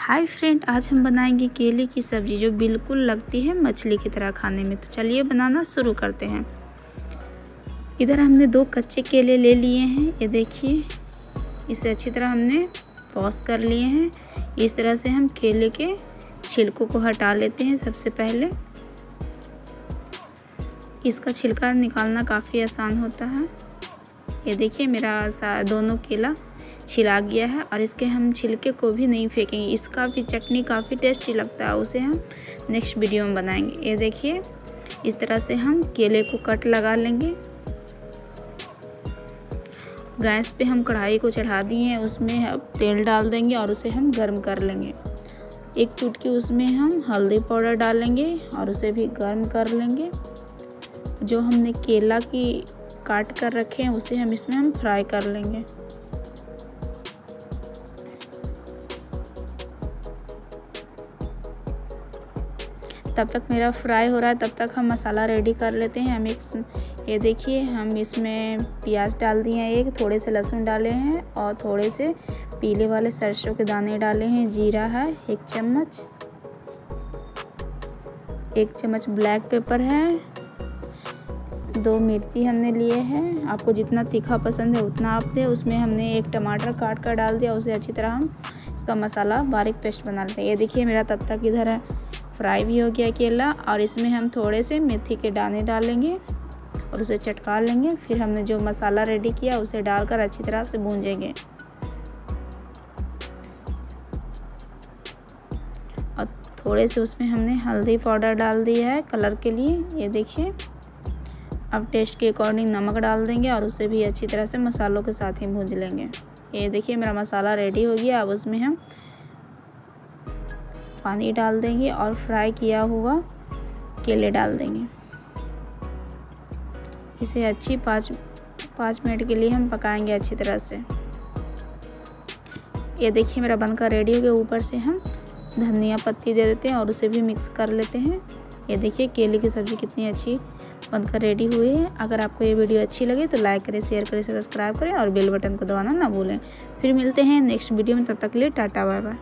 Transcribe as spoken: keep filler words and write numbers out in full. Hi friend, आज हम बनाएंगे केले की सब्ज़ी जो बिल्कुल लगती है मछली की तरह खाने में। तो चलिए बनाना शुरू करते हैं। इधर हमने दो कच्चे केले ले लिए हैं, ये देखिए, इसे अच्छी तरह हमने वॉश कर लिए हैं। इस तरह से हम केले के छिलकों को हटा लेते हैं। सबसे पहले इसका छिलका निकालना काफ़ी आसान होता है। ये देखिए, मेरा दोनों केला छिला गया है और इसके हम छिलके को भी नहीं फेंकेंगे। इसका भी चटनी काफ़ी टेस्टी लगता है, उसे हम नेक्स्ट वीडियो में बनाएंगे। ये देखिए, इस तरह से हम केले को कट लगा लेंगे। गैस पे हम कढ़ाई को चढ़ा दिए हैं, उसमें हम तेल डाल देंगे और उसे हम गर्म कर लेंगे। एक चुटकी उसमें हम हल्दी पाउडर डालेंगे और उसे भी गर्म कर लेंगे। जो हमने केला की काट कर रखे हैं उसे हम इसमें हम फ्राई कर लेंगे। तब तक मेरा फ्राई हो रहा है, तब तक हम मसाला रेडी कर लेते हैं। हम एक, ये देखिए, हम इसमें प्याज डाल दिए हैं, एक थोड़े से लहसुन डाले हैं और थोड़े से पीले वाले सरसों के दाने डाले हैं। जीरा है एक चम्मच, एक चम्मच ब्लैक पेपर है, दो मिर्ची हमने लिए हैं। आपको जितना तीखा पसंद है उतना आप दें। उसमें हमने एक टमाटर काट कर डाल दिया, उसे अच्छी तरह हम इसका मसाला बारीक पेस्ट बना लेते हैं। ये देखिए, मेरा तब तक इधर है फ्राई भी हो गया केला और इसमें हम थोड़े से मेथी के दाने डालेंगे और उसे चटका लेंगे। फिर हमने जो मसाला रेडी किया उसे डालकर अच्छी तरह से भूंजेंगे और थोड़े से उसमें हमने हल्दी पाउडर डाल दिया है कलर के लिए। ये देखिए, अब टेस्ट के अकॉर्डिंग नमक डाल देंगे और उसे भी अच्छी तरह से मसालों के साथ ही भूंज लेंगे। ये देखिए, मेरा मसाला रेडी हो गया। अब उसमें हम पानी डाल देंगे और फ्राई किया हुआ केले डाल देंगे। इसे अच्छी पाँच पाँच मिनट के लिए हम पकाएंगे अच्छी तरह से। ये देखिए, मेरा बनकर रेडी हो गया। ऊपर से हम धनिया पत्ती दे देते हैं और उसे भी मिक्स कर लेते हैं। ये देखिए, केले की सब्ज़ी कितनी अच्छी बनकर रेडी हुई है। अगर आपको ये वीडियो अच्छी लगे तो लाइक करें, शेयर करें, सब्सक्राइब करें और बेल बटन को दबाना ना भूलें। फिर मिलते हैं नेक्स्ट वीडियो में, तब तक के लिए टाटा, बाय बाय।